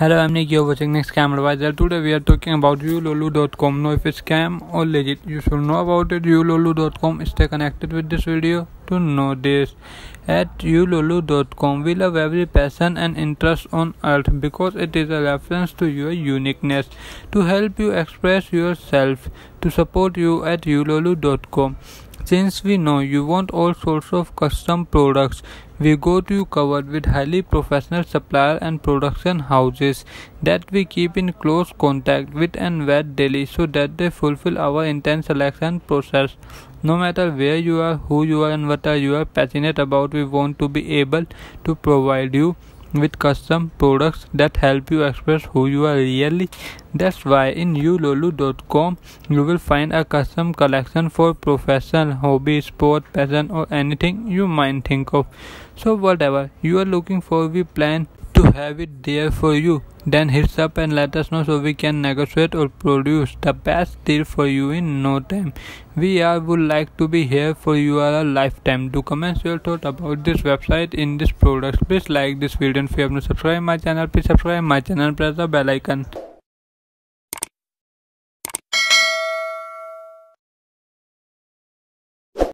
Hello, I'm Nick. You're watching Nick Scam Advisor. Today we are talking about eulaolu.com. Know if it's scam or legit. You should know about it. eulaolu.com. Stay connected with this video to know this. At eulaolu.com, we love every passion and interest on earth because it is a reference to your uniqueness, to help you express yourself, to support you at eulaolu.com. Since we know you want all sorts of custom products, we got you covered with highly professional supplier and production houses that we keep in close contact with and vet daily so that they fulfill our intense selection process. No matter where you are, who you are and what you are passionate about, we want to be able to provide you with custom products that help you express who you are really. That's why in eulaolu.com you will find a custom collection for professional, hobby, sport, passion or anything you might think of. So whatever you are looking for, we plan to have it there for you. Then hit us up and let us know so we can negotiate or produce the best deal for you in no time. We would like to be here for you a lifetime. Do comment your thought about this website in this product. Please like this video, and if you have not subscribed my channel, please subscribe my channel and press the bell icon.